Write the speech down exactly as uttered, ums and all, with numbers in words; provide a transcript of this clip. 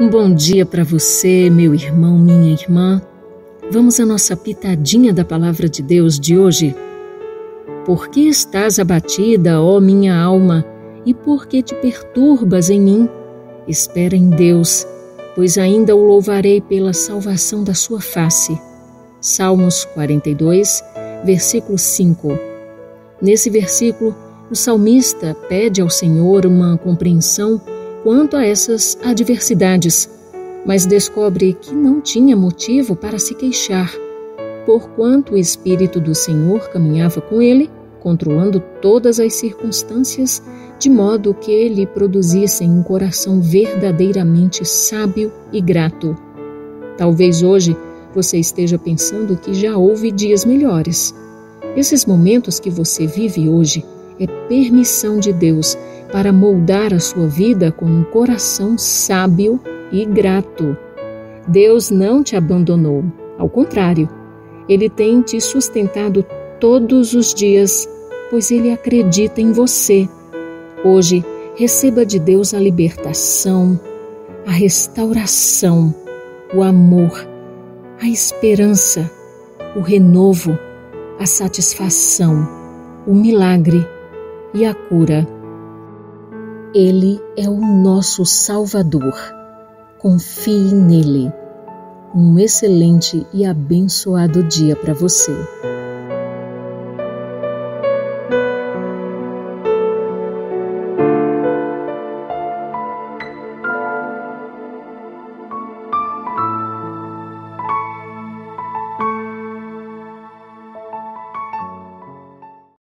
Um bom dia para você, meu irmão, minha irmã. Vamos à nossa pitadinha da Palavra de Deus de hoje. Por que estás abatida, ó minha alma, e por que te perturbas em mim? Espera em Deus, pois ainda o louvarei pela salvação da sua face. Salmos quarenta e dois, versículo cinco. Nesse versículo, o salmista pede ao Senhor uma compreensão quanto a essas adversidades, mas descobre que não tinha motivo para se queixar, porquanto o Espírito do Senhor caminhava com ele, controlando todas as circunstâncias, de modo que ele produzisse um coração verdadeiramente sábio e grato. Talvez hoje você esteja pensando que já houve dias melhores. Esses momentos que você vive hoje é permissão de Deus para moldar a sua vida com um coração sábio e grato. Deus não te abandonou, ao contrário, Ele tem te sustentado todos os dias, pois Ele acredita em você. Hoje, receba de Deus a libertação, a restauração, o amor, a esperança, o renovo, a satisfação, o milagre e a cura. Ele é o nosso Salvador. Confie nele. Um excelente e abençoado dia para você.